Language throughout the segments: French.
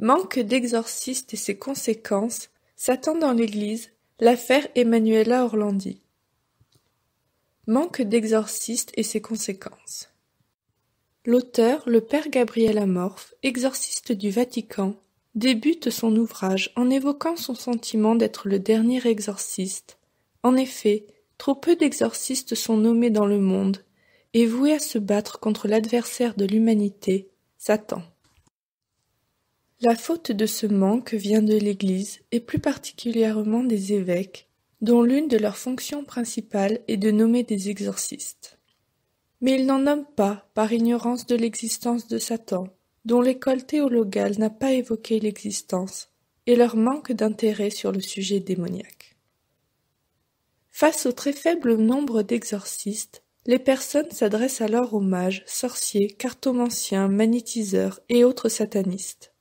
Manque d'exorcistes et ses conséquences, Satan dans l'Église, l'affaire Emanuela Orlandi. Manque d'exorcistes et ses conséquences. L'auteur, le père Gabriele Amorth, exorciste du Vatican, débute son ouvrage en évoquant son sentiment d'être le dernier exorciste. En effet, trop peu d'exorcistes sont nommés dans le monde et voués à se battre contre l'adversaire de l'humanité, Satan. La faute de ce manque vient de l'Église, et plus particulièrement des évêques, dont l'une de leurs fonctions principales est de nommer des exorcistes. Mais ils n'en nomment pas par ignorance de l'existence de Satan, dont l'école théologale n'a pas évoqué l'existence, et leur manque d'intérêt sur le sujet démoniaque. Face au très faible nombre d'exorcistes, les personnes s'adressent alors aux mages, sorciers, cartomanciens, magnétiseurs et autres satanistes.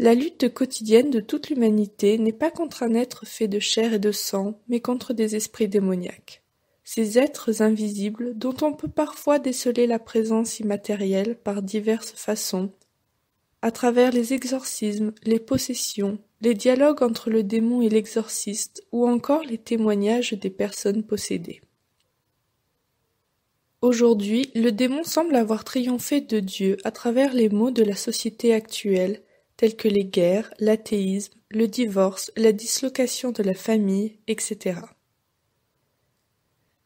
La lutte quotidienne de toute l'humanité n'est pas contre un être fait de chair et de sang, mais contre des esprits démoniaques. Ces êtres invisibles, dont on peut parfois déceler la présence immatérielle par diverses façons, à travers les exorcismes, les possessions, les dialogues entre le démon et l'exorciste, ou encore les témoignages des personnes possédées. Aujourd'hui, le démon semble avoir triomphé de Dieu à travers les maux de la société actuelle, tels que les guerres, l'athéisme, le divorce, la dislocation de la famille, etc.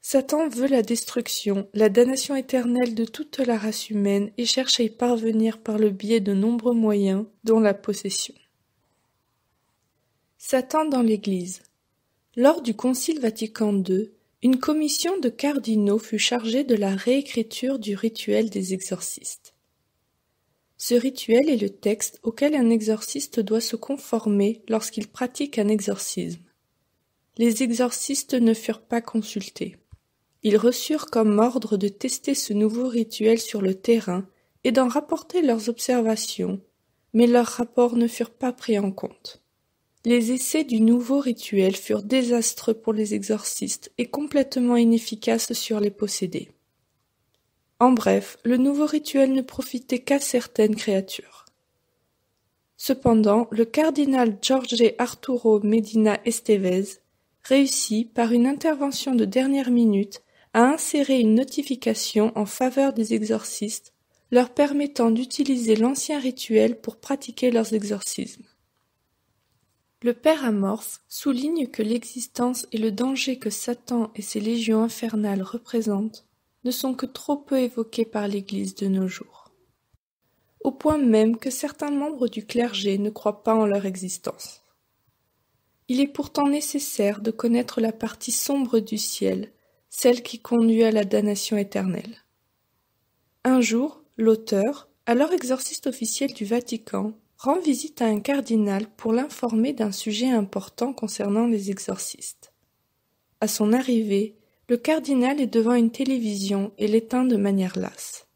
Satan veut la destruction, la damnation éternelle de toute la race humaine et cherche à y parvenir par le biais de nombreux moyens, dont la possession. Satan dans l'Église. Lors du Concile Vatican II, une commission de cardinaux fut chargée de la réécriture du rituel des exorcistes. Ce rituel est le texte auquel un exorciste doit se conformer lorsqu'il pratique un exorcisme. Les exorcistes ne furent pas consultés. Ils reçurent comme ordre de tester ce nouveau rituel sur le terrain et d'en rapporter leurs observations, mais leurs rapports ne furent pas pris en compte. Les essais du nouveau rituel furent désastreux pour les exorcistes et complètement inefficaces sur les possédés. En bref, le nouveau rituel ne profitait qu'à certaines créatures. Cependant, le cardinal Jorge Arturo Medina Estevez réussit, par une intervention de dernière minute, à insérer une notification en faveur des exorcistes, leur permettant d'utiliser l'ancien rituel pour pratiquer leurs exorcismes. Le père Amorth souligne que l'existence et le danger que Satan et ses légions infernales représentent ne sont que trop peu évoqués par l'Église de nos jours, au point même que certains membres du clergé ne croient pas en leur existence. Il est pourtant nécessaire de connaître la partie sombre du ciel, celle qui conduit à la damnation éternelle. Un jour, l'auteur, alors exorciste officiel du Vatican, rend visite à un cardinal pour l'informer d'un sujet important concernant les exorcistes. À son arrivée, le cardinal est devant une télévision et l'éteint de manière lasse.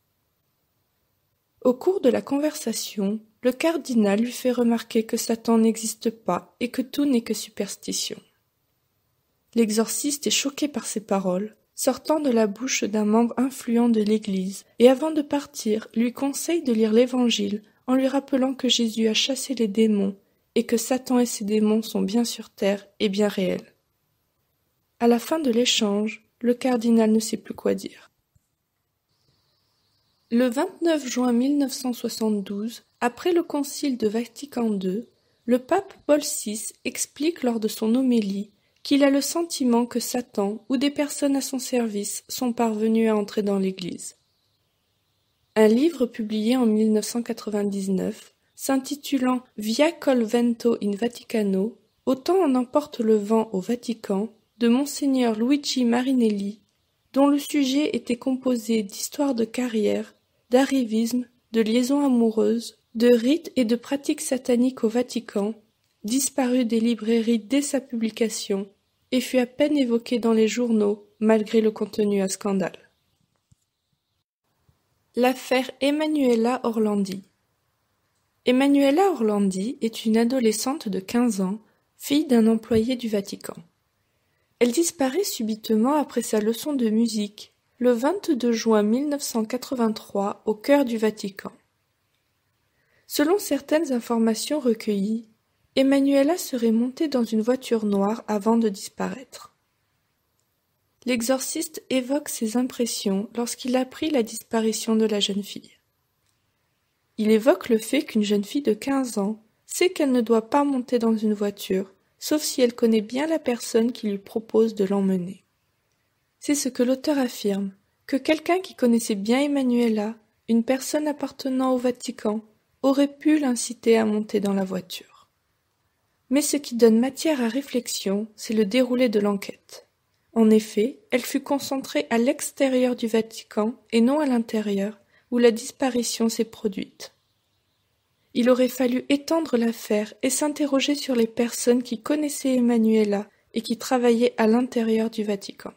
Au cours de la conversation, le cardinal lui fait remarquer que Satan n'existe pas et que tout n'est que superstition. L'exorciste est choqué par ces paroles, sortant de la bouche d'un membre influent de l'Église, et avant de partir, lui conseille de lire l'Évangile en lui rappelant que Jésus a chassé les démons et que Satan et ses démons sont bien sur terre et bien réels. À la fin de l'échange, le cardinal ne sait plus quoi dire. Le 29 juin 1972, après le concile de Vatican II, le pape Paul VI explique lors de son homélie qu'il a le sentiment que Satan ou des personnes à son service sont parvenues à entrer dans l'Église. Un livre publié en 1999, s'intitulant Via col vento in Vaticano, autant en emporte le vent au Vatican, de Monseigneur Luigi Marinelli, dont le sujet était composé d'histoires de carrière, d'arrivisme, de liaisons amoureuses, de rites et de pratiques sataniques au Vatican, disparu des librairies dès sa publication et fut à peine évoqué dans les journaux malgré le contenu à scandale. L'affaire Emanuela Orlandi. Emanuela Orlandi est une adolescente de 15 ans, fille d'un employé du Vatican. Elle disparaît subitement après sa leçon de musique, le 22 juin 1983, au cœur du Vatican. Selon certaines informations recueillies, Emanuela serait montée dans une voiture noire avant de disparaître. L'exorciste évoque ses impressions lorsqu'il apprit la disparition de la jeune fille. Il évoque le fait qu'une jeune fille de 15 ans sait qu'elle ne doit pas monter dans une voiture, sauf si elle connaît bien la personne qui lui propose de l'emmener. C'est ce que l'auteur affirme, que quelqu'un qui connaissait bien Emanuela, une personne appartenant au Vatican, aurait pu l'inciter à monter dans la voiture. Mais ce qui donne matière à réflexion, c'est le déroulé de l'enquête. En effet, elle fut concentrée à l'extérieur du Vatican et non à l'intérieur, où la disparition s'est produite. Il aurait fallu étendre l'affaire et s'interroger sur les personnes qui connaissaient Emanuela et qui travaillaient à l'intérieur du Vatican.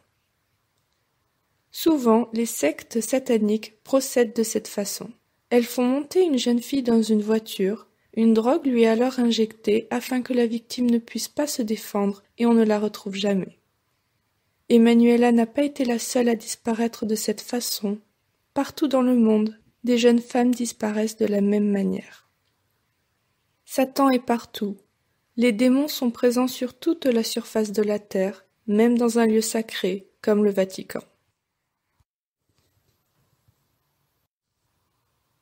Souvent, les sectes sataniques procèdent de cette façon. Elles font monter une jeune fille dans une voiture. Une drogue lui est alors injectée afin que la victime ne puisse pas se défendre et on ne la retrouve jamais. Emanuela n'a pas été la seule à disparaître de cette façon. Partout dans le monde, des jeunes femmes disparaissent de la même manière. Satan est partout. Les démons sont présents sur toute la surface de la terre, même dans un lieu sacré comme le Vatican.